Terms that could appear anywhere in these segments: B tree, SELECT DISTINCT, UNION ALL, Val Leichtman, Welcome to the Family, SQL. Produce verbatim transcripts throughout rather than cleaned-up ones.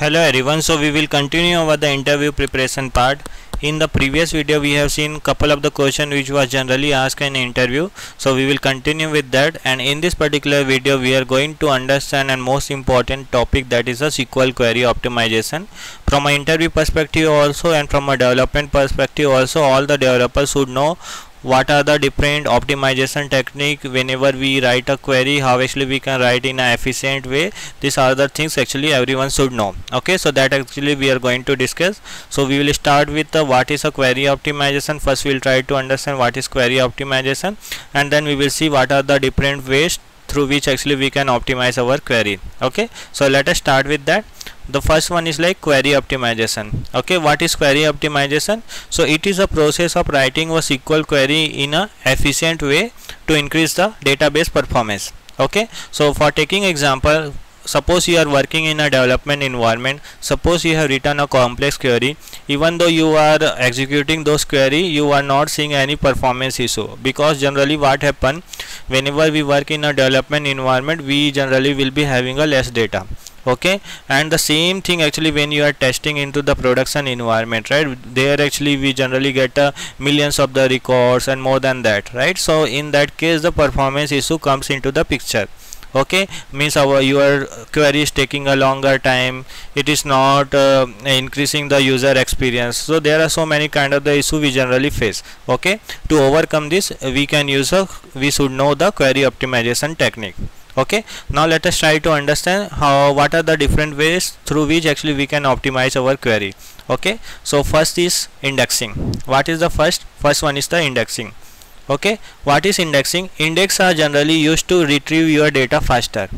Hello everyone, so we will continue over the interview preparation part. In the previous video we have seen couple of the question which was generally asked in interview, so we will continue with that. And in this particular video we are going to understand and most important topic, that is a S Q L query optimization. From an interview perspective also and from a development perspective also, all the developers should know what are the different optimization technique whenever we write a query, how actually we can write in an efficient way. These are the things actually everyone should know. Okay, so that actually we are going to discuss. So we will start with the what is a query optimization. First we will try to understand what is query optimization, and then we will see what are the different ways through which actually we can optimize our query. Okay, so let us start with that. The first one is like query optimization. Okay, what is query optimization? So it is a process of writing a S Q L query in a efficient way to increase the database performance. Okay, so for taking example, suppose you are working in a development environment, suppose you have written a complex query. Even though you are executing those query, you are not seeing any performance issue, because generally what happen whenever we work in a development environment, we generally will be having a less data. Okay, and the same thing actually when you are testing into the production environment, right, there actually we generally get uh, millions of the records and more than that, right? So in that case the performance issue comes into the picture. Okay, means our your query is taking a longer time, it is not uh, increasing the user experience. So there are so many kind of the issue we generally face. Okay, to overcome this we can use a we should know the query optimization technique. Okay, now let us try to understand how what are the different ways through which actually we can optimize our query. Okay, so first is indexing. What is the first first one is the indexing. Okay, what is indexing? Index are generally used to retrieve your data faster.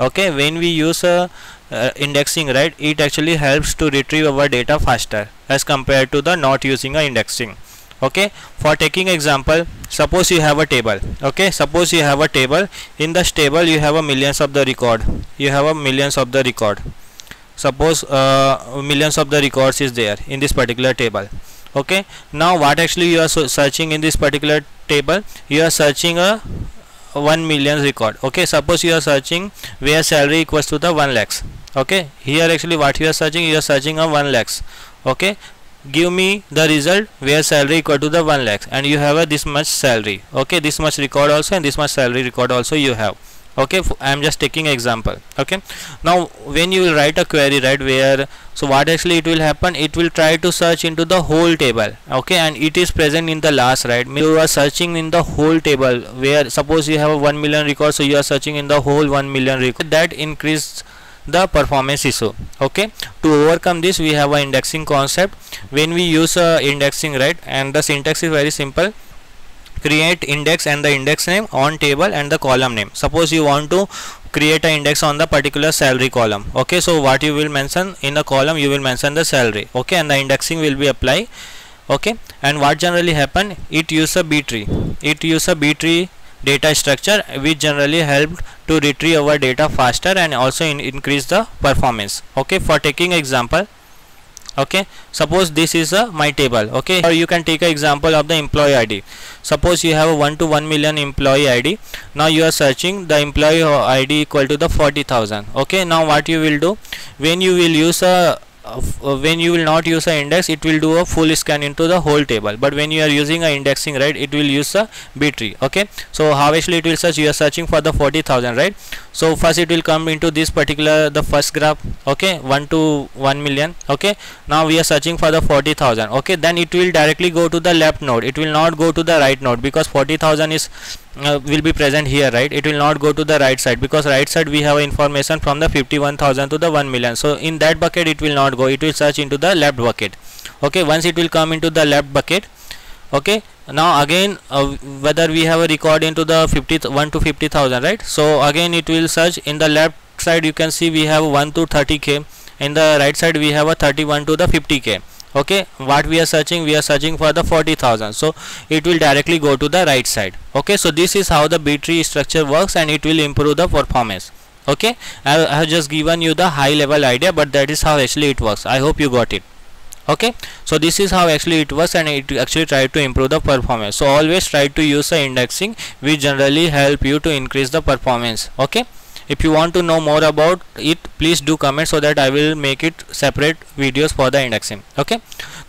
Okay, when we use a uh, indexing, right, it actually helps to retrieve our data faster as compared to the not using a indexing. Okay, for taking example, suppose you have a table. Okay, suppose you have a table. In this table you have a millions of the record, you have a millions of the record. Suppose uh, millions of the records is there in this particular table. Okay, now what actually you are so searching in this particular table, you are searching a one million record. Okay, suppose you are searching where salary equals to the one lakhs. Okay, here actually what you are searching, you are searching a one lakhs. Okay, give me the result where salary equal to the one lakhs, and you have a this much salary. Okay, this much record also and this much salary record also you have. Okay, I am just taking example. Okay, now when you will write a query, right, where so what actually it will happen, it will try to search into the whole table. Okay, and it is present in the last, right, you are searching in the whole table, where suppose you have a one million record, so you are searching in the whole one million record. That increased the performance issue. Okay, to overcome this we have a indexing concept. When we use a indexing, right, and the syntax is very simple. Create index and the index name on table and the column name. Suppose you want to create an index on the particular salary column. Okay, so what you will mention in the column, you will mention the salary. Okay, and the indexing will be applied. Okay, and what generally happen, it use a B tree. It use a B tree data structure, which generally helped to retrieve our data faster and also in increase the performance. Okay, for taking example, okay, suppose this is a my table. Okay, or you can take an example of the employee I D. Suppose you have a one to one million employee I D. Now you are searching the employee I D equal to the forty thousand. Okay, now what you will do, when you will use a Uh, when you will not use an index, it will do a full scan into the whole table. But when you are using an indexing, right, it will use a B tree. Okay, so how actually it will search? You are searching for the forty thousand, right? So first it will come into this particular the first graph. Okay, one to one million. Okay, now we are searching for the forty thousand. Okay, then it will directly go to the left node, it will not go to the right node, because forty thousand is Uh, will be present here, right? It will not go to the right side, because right side we have information from the fifty-one thousand to the one million. So in that bucket it will not go, it will search into the left bucket. Okay, once it will come into the left bucket, okay, now again uh, whether we have a record into the fifty one to fifty thousand, right? So again it will search in the left side. You can see we have one to thirty K, in the right side we have a thirty-one to the fifty K. Okay, what we are searching, we are searching for the forty thousand, so it will directly go to the right side. Okay, so this is how the B tree structure works, and it will improve the performance. Okay, I, I have just given you the high level idea, but that is how actually it works. I hope you got it. Okay, so this is how actually it works, and it actually tried to improve the performance. So always try to use the indexing, which generally help you to increase the performance. Okay, If you want to know more about it, please do comment so that I will make it separate videos for the indexing. Okay,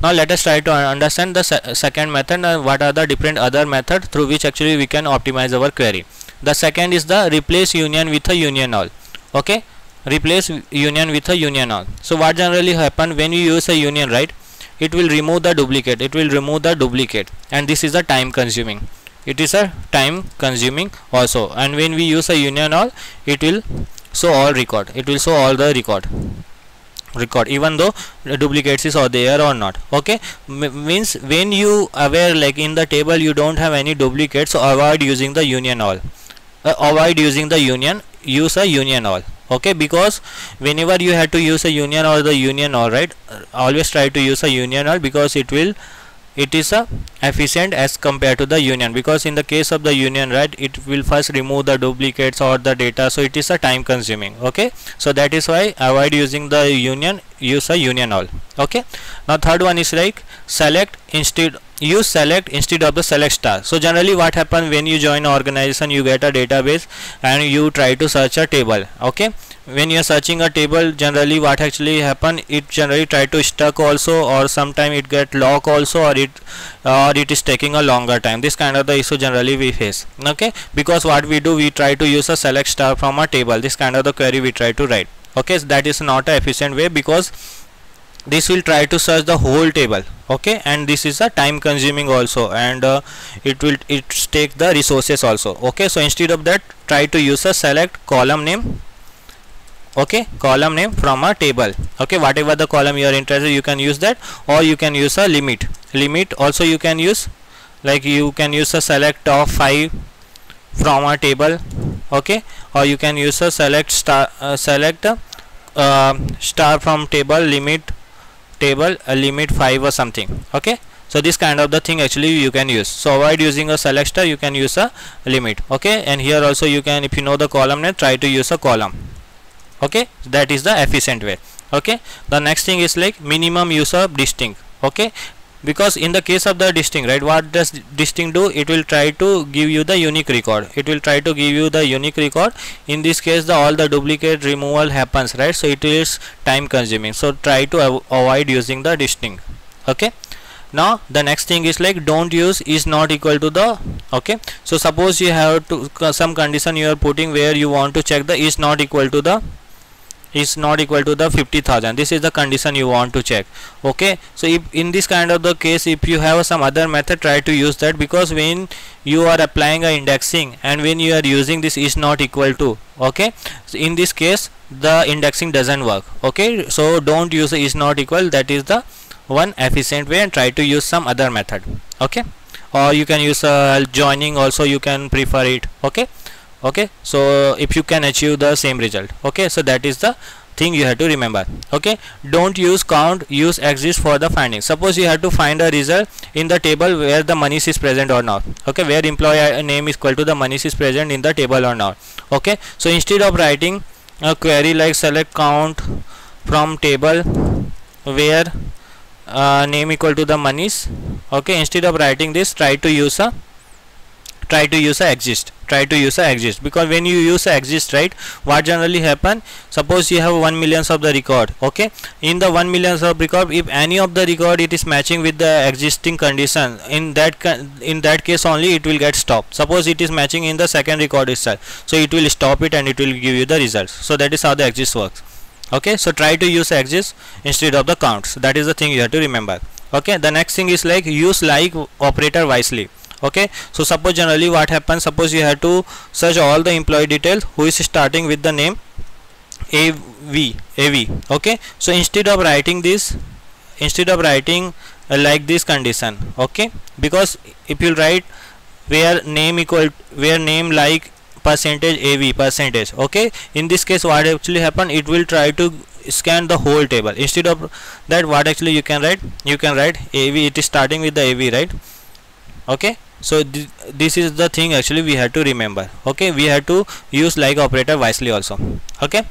now let us try to understand the se second method and what are the different other methods through which actually we can optimize our query. The second is the replace union with a union all. Okay, replace union with a union all. So what generally happen when you use a union, right? It will remove the duplicate, it will remove the duplicate, and this is a time consuming. It is a time consuming also. And when we use a union all, it will show all record, it will show all the record record even though the duplicates is are there or not. Okay, M means when you aware like in the table you don't have any duplicates, so avoid using the union all, uh, avoid using the union, use a union all. Okay, because whenever you have to use a union or the union all, right, always try to use a union all, because it will it is a efficient as compared to the union. Because in the case of the union, right, it will first remove the duplicates or the data, so it is a time consuming. Okay, so that is why avoid using the union, use a union all. Okay, now third one is like select instead, use select instead of the select star. So generally what happens when you join an organization, you get a database and you try to search a table. Okay, when you are searching a table, generally what actually happen, it generally try to stuck also, or sometime it get lock also, or it or it is taking a longer time. This kind of the issue generally we face. Okay, because what we do, we try to use a select star from a table. This kind of the query we try to write. Okay, so that is not an efficient way, because this will try to search the whole table. Okay, and this is a time consuming also, and uh, it will it take the resources also. Okay, so instead of that, try to use a select column name. Okay, column name from a table. Okay, whatever the column you are interested, you can use that, or you can use a limit. Limit also you can use, like you can use a select of five from a table. Okay, or you can use a select star, uh, select uh, star from table, limit table, a uh, limit five or something. Okay, so this kind of the thing actually you can use. So avoid using a select star, you can use a limit. Okay, and here also you can, if you know the column name, try to use a column. Okay, that is the efficient way. Okay, the next thing is like minimum use of distinct. Okay, because in the case of the distinct, right, what does distinct do? It will try to give you the unique record, it will try to give you the unique record. In this case, the all the duplicate removal happens, right, so it is time consuming. So try to av avoid using the distinct. Okay, now the next thing is like don't use is not equal to the. Okay, so suppose you have to some condition you are putting where you want to check the is not equal to the is not equal to the fifty thousand. This is the condition you want to check. Okay, so if in this kind of the case, if you have some other method, try to use that, because when you are applying a indexing and when you are using this is not equal to, okay, so in this case the indexing doesn't work. Okay, so don't use is not equal. That is the one efficient way, and try to use some other method. Okay, or you can use a joining also, you can prefer it. Okay, okay, so if you can achieve the same result. Okay, so that is the thing you have to remember. Okay, don't use count, use exist for the finding. Suppose you have to find a result in the table where the Manish is present or not. Okay, where employee name is equal to the Manish is present in the table or not. Okay, so instead of writing a query like select count from table where uh, name equal to the Manish, okay, instead of writing this, try to use a try to use a exist try to use a exist because when you use a exist, right, what generally happen, suppose you have one millions of the record. Okay, in the one millions of record, if any of the record it is matching with the existing condition, in that in that case only it will get stopped. Suppose it is matching in the second record itself, so it will stop it and it will give you the results. So that is how the exist works. Okay, so try to use exist instead of the counts. That is the thing you have to remember. Okay, the next thing is like use like operator wisely. Okay, so suppose generally what happens, suppose you have to search all the employee details who is starting with the name A V A V. Okay, so instead of writing this instead of writing uh, like this condition. Okay, because if you write where name equal where name like percentage A V percentage, okay, in this case what actually happen, it will try to scan the whole table. Instead of that, what actually you can write you can write A V, it is starting with the A V, right? Okay, so th this is the thing actually we have to remember. Okay, we have to use like operator wisely also. Okay,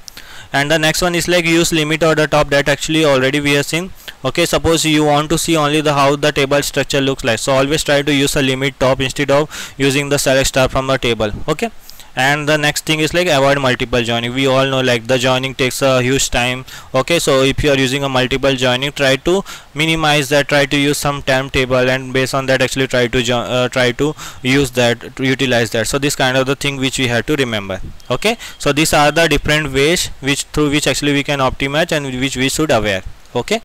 and the next one is like use limit or the top. That actually already we have seen. Okay, suppose you want to see only the how the table structure looks like, so always try to use a limit top instead of using the select star from the table. Okay, And the next thing is like avoid multiple joining. We all know like the joining takes a huge time. Okay, so if you are using a multiple joining, try to minimize that, try to use some timetable, and based on that actually try to jo uh, try to use that, to utilize that. So this kind of the thing which we have to remember. Okay, so these are the different ways which through which actually we can optimize and which we should aware. Okay.